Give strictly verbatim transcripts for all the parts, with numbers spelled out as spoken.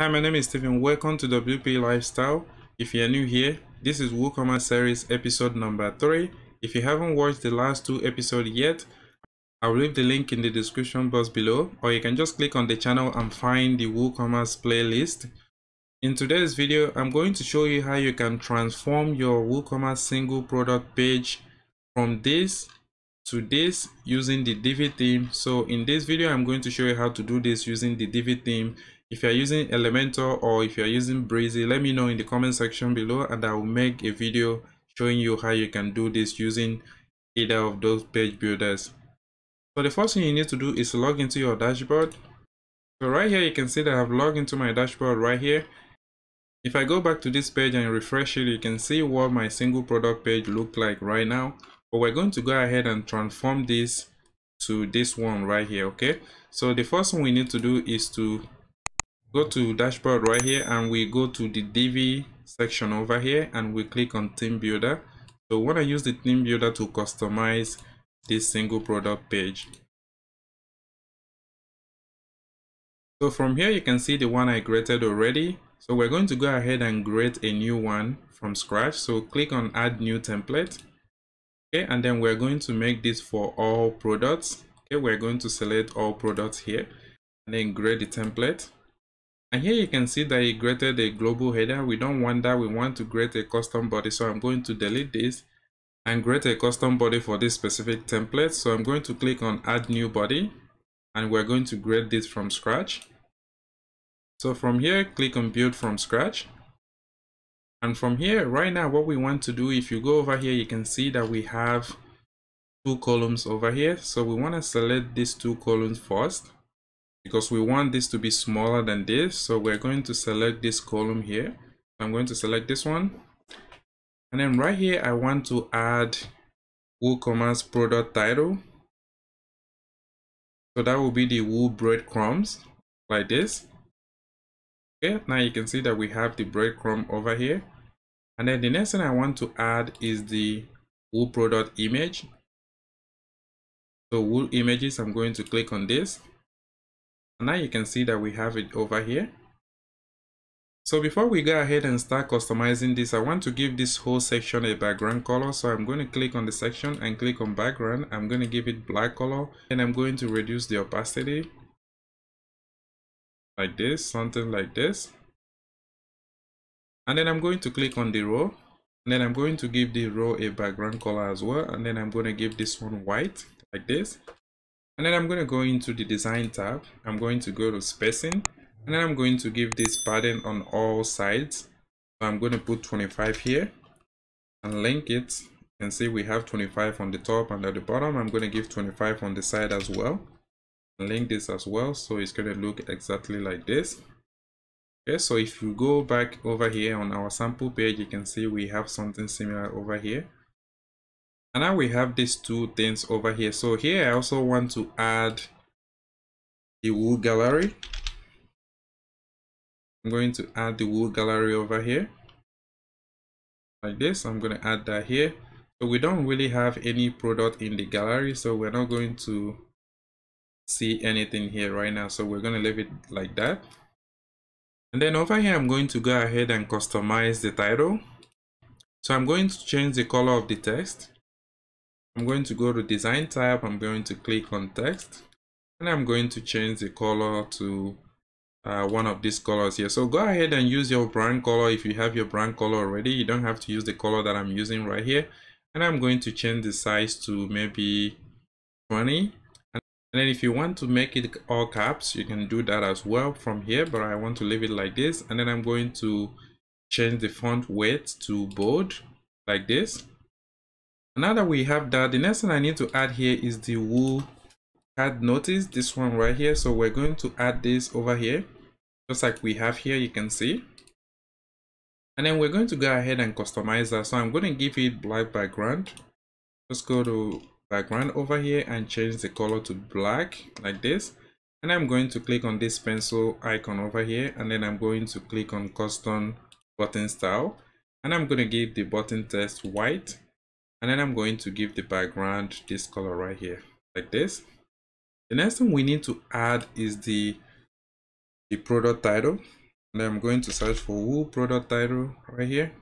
Hi, my name is Stephen. Welcome to W P Lifestyle. If you are new here, this is WooCommerce series episode number three. If you haven't watched the last two episodes yet, I'll leave the link in the description box below, or you can just click on the channel and find the WooCommerce playlist. In today's video, I'm going to show you how you can transform your WooCommerce single product page from this to this using the Divi theme. So in this video, I'm going to show you how to do this using the Divi theme. If you're using Elementor or if you're using Brizy, let me know in the comment section below and I will make a video showing you how you can do this using either of those page builders. So the first thing you need to do is log into your dashboard. So right here you can see that I have logged into my dashboard right here. If I go back to this page and refresh it, you can see what my single product page looks like right now. But we're going to go ahead and transform this to this one right here, okay? So the first thing we need to do is to go to dashboard right here and we go to the Divi section over here and we click on theme builder. So we want to use the theme builder to customize this single product page. So from here you can see the one I created already. So we're going to go ahead and create a new one from scratch. So click on add new template. Okay, and then we're going to make this for all products. Okay, we're going to select all products here and then create the template. And here you can see that it created a global header. We don't want that. We want to create a custom body. So I'm going to delete this and create a custom body for this specific template. So I'm going to click on add new body and we're going to create this from scratch. So from here, click on build from scratch. And from here, right now, what we want to do, if you go over here, you can see that we have two columns over here. So we want to select these two columns first, because we want this to be smaller than this. So we're going to select this column here. I'm going to select this one. And then right here, I want to add WooCommerce product title. So that will be the Woo breadcrumbs like this. Okay, now you can see that we have the breadcrumb over here. And then the next thing I want to add is the Woo product image. So Woo images, I'm going to click on this. Now you can see that we have it over here. So before we go ahead and start customizing this, I want to give this whole section a background color. So I'm going to click on the section and click on background. I'm going to give it black color and I'm going to reduce the opacity like this, something like this. And then I'm going to click on the row and then I'm going to give the row a background color as well. And then I'm going to give this one white like this. And then I'm going to go into the design tab. I'm going to go to spacing and then I'm going to give this padding on all sides. So I'm going to put twenty-five here and link it. You can see we have twenty-five on the top and at the bottom. I'm going to give twenty-five on the side as well. Link this as well. So it's going to look exactly like this. Okay, so if you go back over here on our sample page, you can see we have something similar over here. And now we have these two things over here. So here I also want to add the Woo gallery. I'm going to add the Woo gallery over here like this. I'm going to add that here. So we don't really have any product in the gallery, so we're not going to see anything here right now. So we're going to leave it like that. And then over here I'm going to go ahead and customize the title. So I'm going to change the color of the text. I'm going to go to design tab, I'm going to click on text and I'm going to change the color to uh, one of these colors here. So go ahead and use your brand color if you have your brand color already. You don't have to use the color that I'm using right here. And I'm going to change the size to maybe twenty. And then if you want to make it all caps, you can do that as well from here, but I want to leave it like this. And then I'm going to change the font weight to bold like this. Now that we have that, the next thing I need to add here is the Woo card notice, this one right here. So we're going to add this over here, just like we have here, you can see. And then we're going to go ahead and customize that. So I'm going to give it black background. Just go to background over here and change the color to black like this. And I'm going to click on this pencil icon over here. And then I'm going to click on custom button style. And I'm going to give the button text white. And then I'm going to give the background this color right here, like this. The next thing we need to add is the, the product title. Then I'm going to search for Woo product title right here.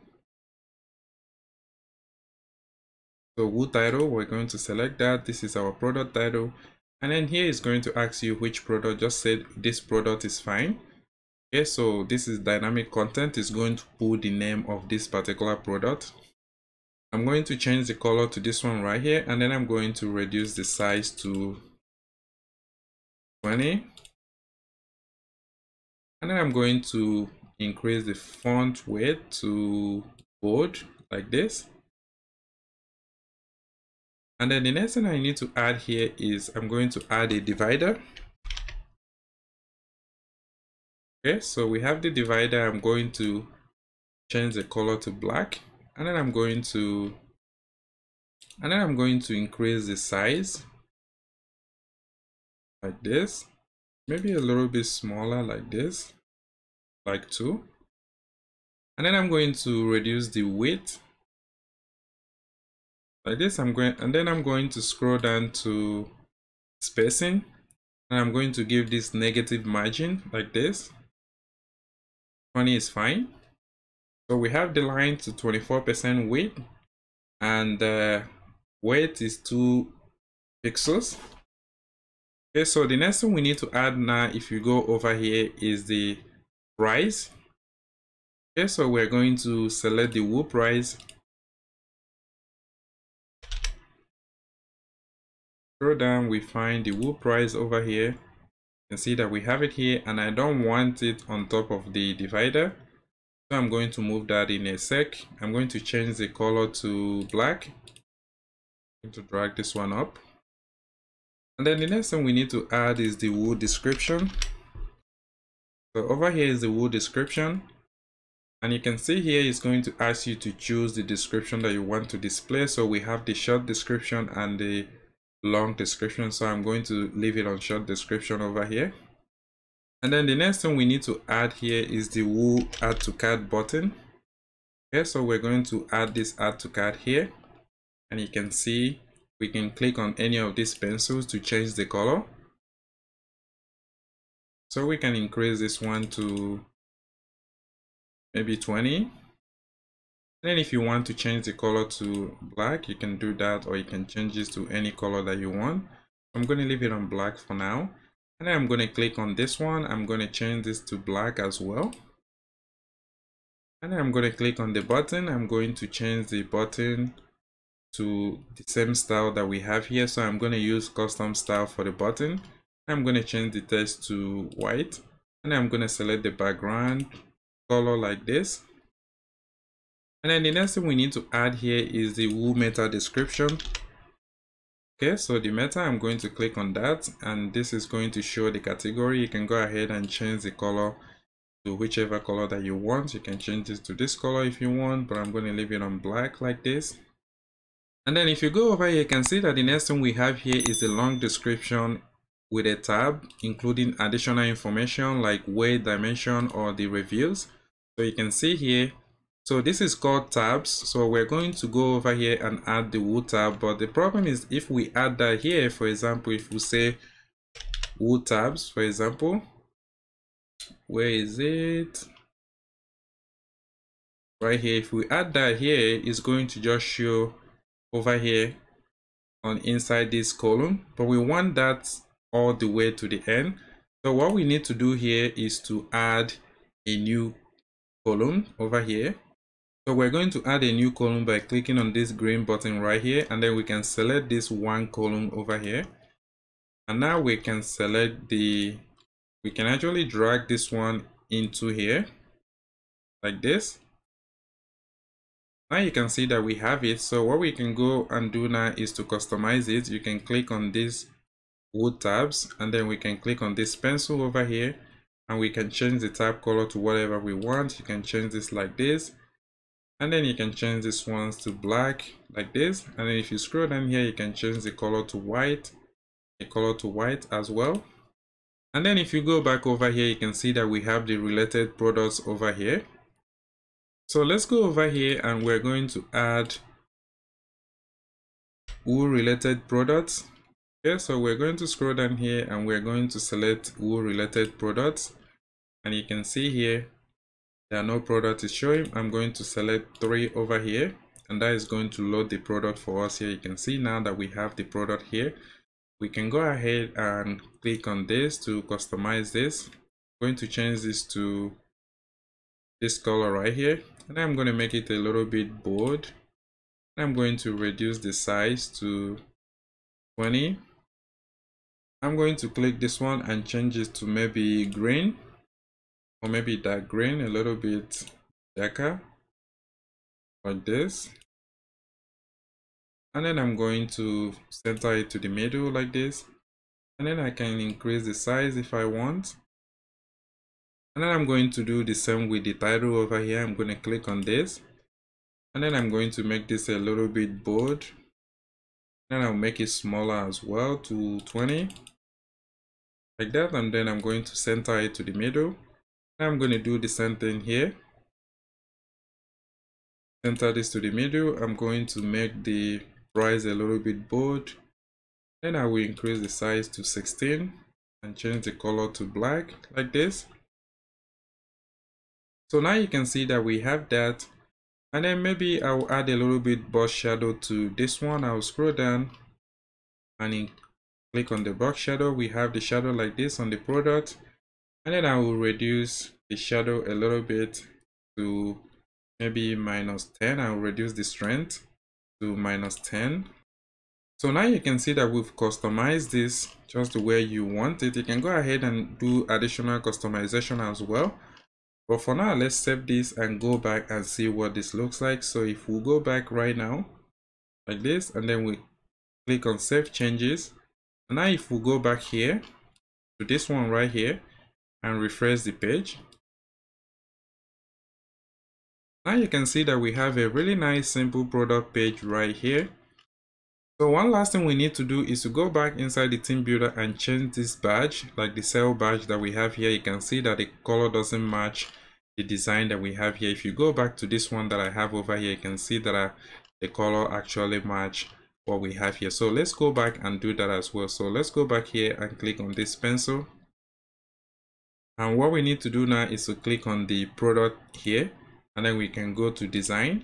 So Woo title, we're going to select that. This is our product title. And then here is going to ask you which product. Just said this product is fine. Okay, so this is dynamic content. It's going to pull the name of this particular product. I'm going to change the color to this one right here. And then I'm going to reduce the size to twenty. And then I'm going to increase the font weight to bold like this. And then the next thing I need to add here is I'm going to add a divider. Okay, so we have the divider. I'm going to change the color to black, and then I'm going to and then I'm going to increase the size like this, maybe a little bit smaller like this, like two. And then I'm going to reduce the width like this. I'm going and then I'm going to scroll down to spacing, and I'm going to give this negative margin like this. twenty is fine. So we have the line to twenty-four percent width, and the uh, weight is two pixels. Okay, so the next thing we need to add now, if you go over here, is the price. Okay, so we're going to select the Woo price. Scroll down, we find the Woo price over here. You can see that we have it here, and I don't want it on top of the divider, so I'm going to move that in a sec. I'm going to change the color to black. I'm going to drag this one up, and then the next thing we need to add is the Woo description. So over here is the Woo description, and you can see here it's going to ask you to choose the description that you want to display. So we have the short description and the long description, so I'm going to leave it on short description over here. And then the next thing we need to add here is the Woo add to cart button. Okay, so we're going to add this add to cart here, and you can see we can click on any of these pencils to change the color. So we can increase this one to maybe twenty, and then if you want to change the color to black, you can do that, or you can change this to any color that you want. I'm going to leave it on black for now, and then I'm going to click on this one. I'm going to change this to black as well, and then I'm going to click on the button. I'm going to change the button to the same style that we have here, so I'm going to use custom style for the button. I'm going to change the text to white, and I'm going to select the background color like this. And then the next thing we need to add here is the Woo meta description. Okay, so the meta, I'm going to click on that, and this is going to show the category. You can go ahead and change the color to whichever color that you want. You can change this to this color if you want, but I'm going to leave it on black like this. And then if you go over here, you can see that the next thing we have here is the long description with a tab including additional information like weight, dimension, or the reviews. So you can see here, so this is called tabs. So we're going to go over here and add the Woo tab, but the problem is if we add that here, for example, if we say Woo tabs, for example, where is it? Right here. If we add that here, it's going to just show over here on inside this column, but we want that all the way to the end. So what we need to do here is to add a new column over here. So we're going to add a new column by clicking on this green button right here, and then we can select this one column over here, and now we can select the we can actually drag this one into here like this. Now you can see that we have it. So what we can go and do now is to customize it. You can click on this Woo tabs, and then we can click on this pencil over here, and we can change the tab color to whatever we want. You can change this like this, and then you can change this ones to black like this. And then if you scroll down here, you can change the color to white, the color to white as well. And then if you go back over here, you can see that we have the related products over here. So let's go over here, and we're going to add Woo related products. Okay, so we're going to scroll down here, and we're going to select Woo related products, and you can see here There are no product is showing. I'm going to select three over here, and that is going to load the product for us here. You can see now that we have the product here. We can go ahead and click on this to customize this. I'm going to change this to this color right here, and I'm going to make it a little bit bold. I'm going to reduce the size to twenty. I'm going to click this one and change it to maybe green, or maybe dark green, a little bit darker, like this. And then I'm going to center it to the middle like this, and then I can increase the size if I want. And then I'm going to do the same with the title over here. I'm going to click on this, and then I'm going to make this a little bit bold. Then I'll make it smaller as well to twenty, like that. And then I'm going to center it to the middle. I'm going to do the same thing here. Center this to the middle. I'm going to make the price a little bit bold. Then I will increase the size to sixteen and change the color to black like this. So now you can see that we have that. And then maybe I'll add a little bit box shadow to this one. I'll scroll down and click on the box shadow. We have the shadow like this on the product. And then I will reduce the shadow a little bit to maybe minus ten. I'll reduce the strength to minus ten. So now you can see that we've customized this just the way you want it. You can go ahead and do additional customization as well. But for now, let's save this and go back and see what this looks like. So if we go back right now, like this, and then we click on Save Changes. And now if we go back here to this one right here and refresh the page, now you can see that we have a really nice simple product page right here. So one last thing we need to do is to go back inside the Theme Builder and change this badge, like the sale badge that we have here. You can see that the color doesn't match the design that we have here. If you go back to this one that I have over here, you can see that I, the color actually match what we have here. So let's go back and do that as well. So let's go back here and click on this pencil. And what we need to do now is to click on the product here, and then we can go to design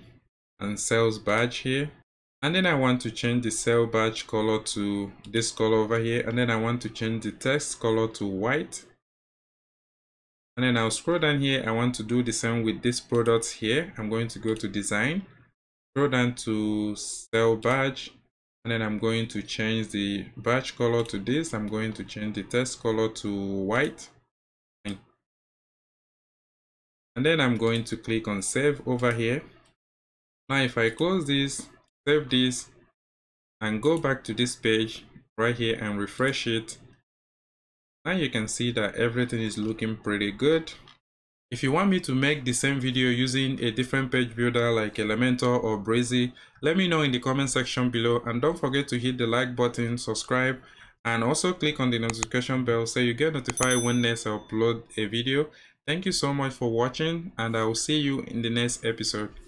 and sales badge here. And then I want to change the sale badge color to this color over here. And then I want to change the text color to white. And then I'll scroll down here. I want to do the same with this product here. I'm going to go to design, scroll down to sale badge. And then I'm going to change the badge color to this. I'm going to change the text color to white. And then I'm going to click on save over here. Now if I close this, save this and go back to this page right here and refresh it, now you can see that everything is looking pretty good. If you want me to make the same video using a different page builder like Elementor or Brizy, let me know in the comment section below, and don't forget to hit the like button, subscribe, and also click on the notification bell so you get notified when next I upload a video. Thank you so much for watching, and I will see you in the next episode.